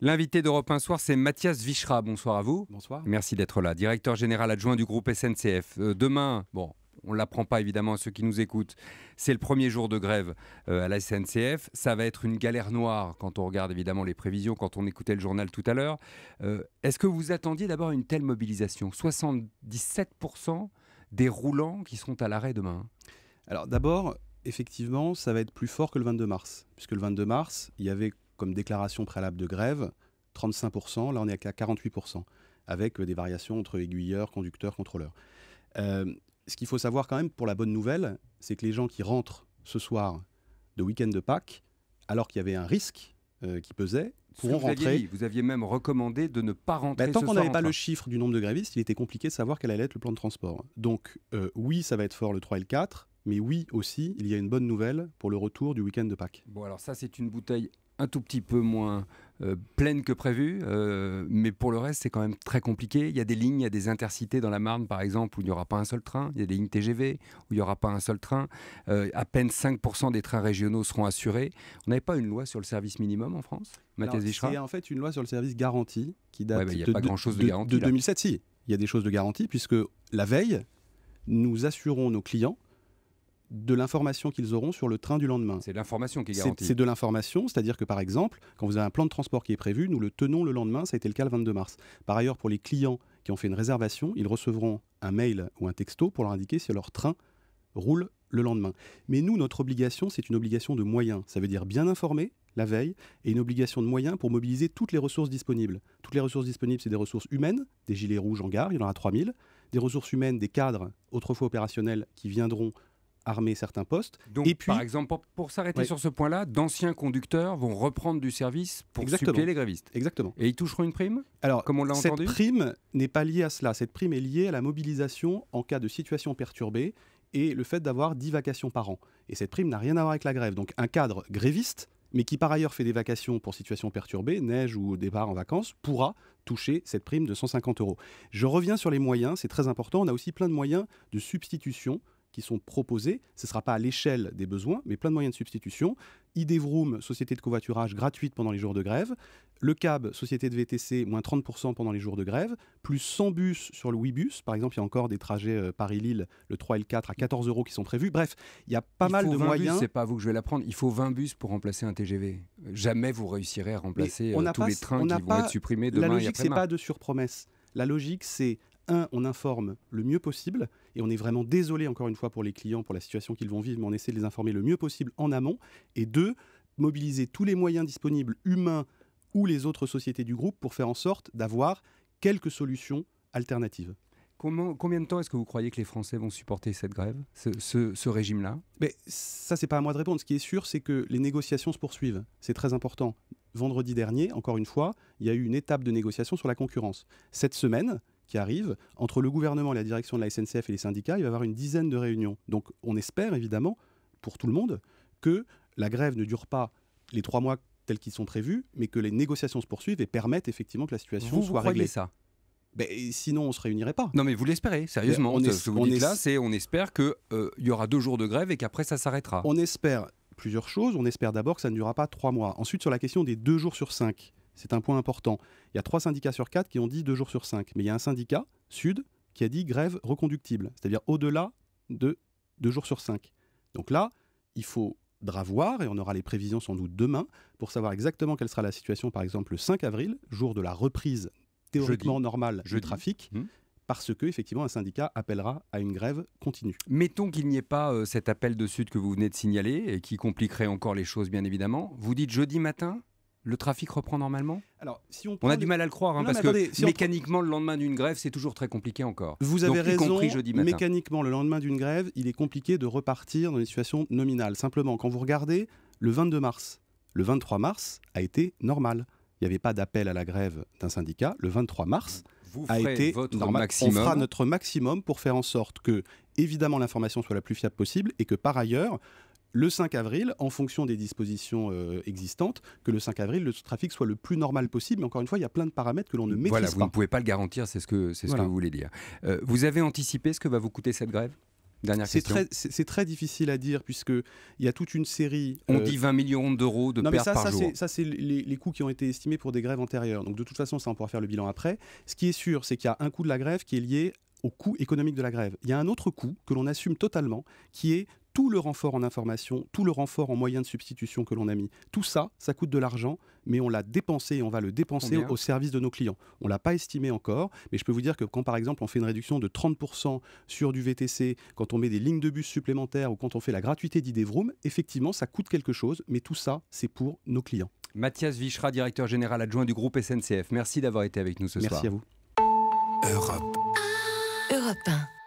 L'invité d'Europe 1 Soir, c'est Mathias Vicherat. Bonsoir à vous. Bonsoir. Merci d'être là. Directeur général adjoint du groupe SNCF. Demain, bon, on ne l'apprend pas évidemment à ceux qui nous écoutent, c'est le premier jour de grève à la SNCF. Ça va être une galère noire quand on regarde évidemment les prévisions, quand on écoutait le journal tout à l'heure. Est-ce que vous attendiez d'abord une telle mobilisation? 77% des roulants qui seront à l'arrêt demain. Alors d'abord, effectivement, ça va être plus fort que le 22 mars. Puisque le 22 mars, il y avait comme déclaration préalable de grève, 35%, là on est à 48%, avec des variations entre aiguilleurs, conducteurs, contrôleurs. Ce qu'il faut savoir quand même, pour la bonne nouvelle, c'est que les gens qui rentrent ce soir de week-end de Pâques, alors qu'il y avait un risque qui pesait, pourront rentrer. Vous aviez même recommandé de ne pas rentrer ce soir. Tant qu'on n'avait pas le chiffre du nombre de grévistes, il était compliqué de savoir quel allait être le plan de transport. Donc oui, ça va être fort le 3 et le 4, mais oui aussi, il y a une bonne nouvelle pour le retour du week-end de Pâques. Bon alors ça c'est une bouteille un tout petit peu moins pleine que prévu, mais pour le reste c'est quand même très compliqué. Il y a des lignes, il y a des intercités dans la Marne par exemple où il n'y aura pas un seul train, il y a des lignes TGV où il n'y aura pas un seul train, à peine 5% des trains régionaux seront assurés. On n'avait pas une loi sur le service minimum en France, Mathias Vicherat? C'est en fait une loi sur le service garanti qui date de 2007. Si, il y a des choses de garantie puisque la veille, nous assurons nos clients de l'information qu'ils auront sur le train du lendemain. C'est l'information qui est garantie. C'est de l'information, c'est-à-dire que par exemple, quand vous avez un plan de transport qui est prévu, nous le tenons le lendemain, ça a été le cas le 22 mars. Par ailleurs, pour les clients qui ont fait une réservation, ils recevront un mail ou un texto pour leur indiquer si leur train roule le lendemain. Mais nous, notre obligation, c'est une obligation de moyens. Ça veut dire bien informer la veille et une obligation de moyens pour mobiliser toutes les ressources disponibles. Toutes les ressources disponibles, c'est des ressources humaines, des gilets rouges en gare, il y en aura 3000, des ressources humaines, des cadres autrefois opérationnels qui viendront armer certains postes. Donc, et puis, par exemple, pour s'arrêter sur ce point-là, d'anciens conducteurs vont reprendre du service pour suppléer les grévistes. Exactement. Et ils toucheront une prime? Alors, comme on l'a entendu, cette prime n'est pas liée à cela. Cette prime est liée à la mobilisation en cas de situation perturbée et le fait d'avoir 10 vacations par an. Et cette prime n'a rien à voir avec la grève. Donc, un cadre gréviste, mais qui par ailleurs fait des vacations pour situation perturbée, neige ou départ en vacances, pourra toucher cette prime de 150 €. Je reviens sur les moyens, c'est très important. On a aussi plein de moyens de substitution qui sont proposés. Ce ne sera pas à l'échelle des besoins, mais plein de moyens de substitution. iDVROOM, société de covoiturage gratuite pendant les jours de grève. Le CAB, société de VTC, moins 30% pendant les jours de grève. Plus 100 bus sur le WiBus. Par exemple, il y a encore des trajets Paris-Lille, le 3 et le 4, à 14 € qui sont prévus. Bref, il y a pas mal de moyens. C'est pas à vous que je vais l'apprendre. Il faut 20 bus pour remplacer un TGV. Jamais vous réussirez à remplacer tous les trains qui vont être supprimés demain et après-demain. La logique, ce n'est pas de surpromesse. La logique, c'est un, on informe le mieux possible, et on est vraiment désolé encore une fois pour les clients, pour la situation qu'ils vont vivre, mais on essaie de les informer le mieux possible en amont. Et deux, mobiliser tous les moyens disponibles, humains ou les autres sociétés du groupe, pour faire en sorte d'avoir quelques solutions alternatives. Combien de temps est-ce que vous croyez que les Français vont supporter cette grève, ce régime-là? Mais ça, c'est pas à moi de répondre. Ce qui est sûr, c'est que les négociations se poursuivent. C'est très important. Vendredi dernier, encore une fois, il y a eu une étape de négociation sur la concurrence. Cette semaine qui arrive, entre le gouvernement et la direction de la SNCF et les syndicats, il va y avoir une dizaine de réunions. Donc on espère évidemment, pour tout le monde, que la grève ne dure pas les 3 mois tels qu'ils sont prévus, mais que les négociations se poursuivent et permettent effectivement que la situation soit réglée. Ça. Ben, sinon, on ne se réunirait pas. Non, mais vous l'espérez, sérieusement. On espère qu'il y aura 2 jours de grève et qu'après, ça s'arrêtera. On espère plusieurs choses. On espère d'abord que ça ne durera pas 3 mois. Ensuite, sur la question des 2 jours sur 5, c'est un point important. Il y a 3 syndicats sur 4 qui ont dit 2 jours sur 5. Mais il y a un syndicat, Sud, qui a dit grève reconductible, c'est-à-dire au-delà de 2 jours sur 5. Donc là, il faudra voir, et on aura les prévisions sans doute demain, pour savoir exactement quelle sera la situation, par exemple le 5 avril, jour de la reprise théoriquement normale du trafic, parce que effectivement un syndicat appellera à une grève continue. Mettons qu'il n'y ait pas cet appel de Sud que vous venez de signaler, et qui compliquerait encore les choses bien évidemment. Vous dites jeudi matin, le trafic reprend normalement? Alors, si on a du mal à le croire, hein, parce que mécaniquement, le lendemain d'une grève, c'est toujours très compliqué encore. Vous avez raison, y compris jeudi matin. Mécaniquement, le lendemain d'une grève, il est compliqué de repartir dans une situation nominale. Simplement, quand vous regardez le 22 mars, le 23 mars a été normal. Il n'y avait pas d'appel à la grève d'un syndicat. Le 23 mars a été normal. On fera notre maximum pour faire en sorte que, évidemment, l'information soit la plus fiable possible et que, par ailleurs, le 5 avril, en fonction des dispositions existantes, que le 5 avril, le trafic soit le plus normal possible. Mais encore une fois, il y a plein de paramètres que l'on ne maîtrise pas. Vous ne pouvez pas le garantir, c'est ce que vous voulez dire. Vous avez anticipé ce que va vous coûter cette grève? Dernière question. C'est très difficile à dire puisqu'il y a toute une série... On dit 20 millions d'euros de pertes par jour. Ça, c'est les coûts qui ont été estimés pour des grèves antérieures. Donc de toute façon, ça, on pourra faire le bilan après. Ce qui est sûr, c'est qu'il y a un coût de la grève qui est lié au coût économique de la grève. Il y a un autre coût que l'on assume totalement qui est tout le renfort en information, tout le renfort en moyens de substitution que l'on a mis. Tout ça, ça coûte de l'argent, mais on l'a dépensé et on va le dépenser au service de nos clients. On ne l'a pas estimé encore, mais je peux vous dire que quand, par exemple, on fait une réduction de 30% sur du VTC, quand on met des lignes de bus supplémentaires ou quand on fait la gratuité d'iDVROOM, effectivement, ça coûte quelque chose, mais tout ça, c'est pour nos clients. Mathias Vicherat, directeur général adjoint du groupe SNCF. Merci d'avoir été avec nous ce soir. Merci à vous. Europe 1.